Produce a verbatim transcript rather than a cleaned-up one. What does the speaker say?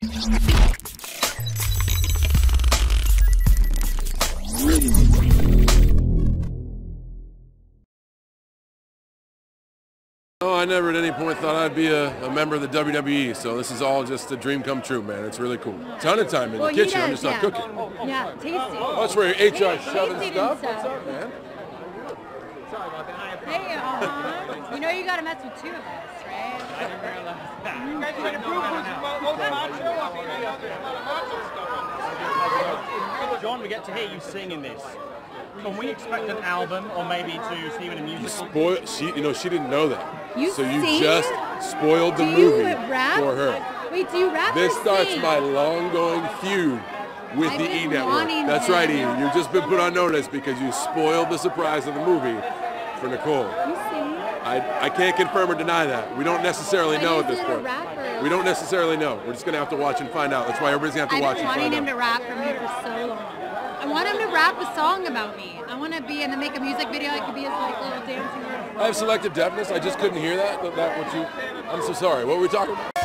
No, I never at any point thought I'd be a, a member of the W W E, so this is all just a dream come true, man. It's really cool. Ton of time in well, the kitchen, does, I'm just yeah. not cooking. Oh, oh, yeah, tasty. Oh, that's where your H R shoving stuff. What's up, man? Sorry about that. Hey, uh-huh. You know you gotta mess with two of us, right? I didn't realize that. You guys are going to John, we get to hear you sing in this. Can we expect an album, or maybe to see you in a musical? You spoil, she, you know, she didn't know that. You so you sing? Just spoiled the do movie rap? For her. Wait, do you rap This or starts sing? My long-going feud with I've the E Network. That's right, E. You've just been put on notice because you spoiled the surprise of the movie for Nicole. You sing? I, I can't confirm or deny that. We don't necessarily but know at this point. We don't necessarily know. We're just going to have to watch and find out. That's why everybody's going to have to watch and find out. I've been wanting him to rap for me for so long. I want him to rap a song about me. I want to be in the make a music video. I could be his like little dancing. I have selective deafness. I just couldn't hear that. That what you? I'm so sorry. What were we talking about?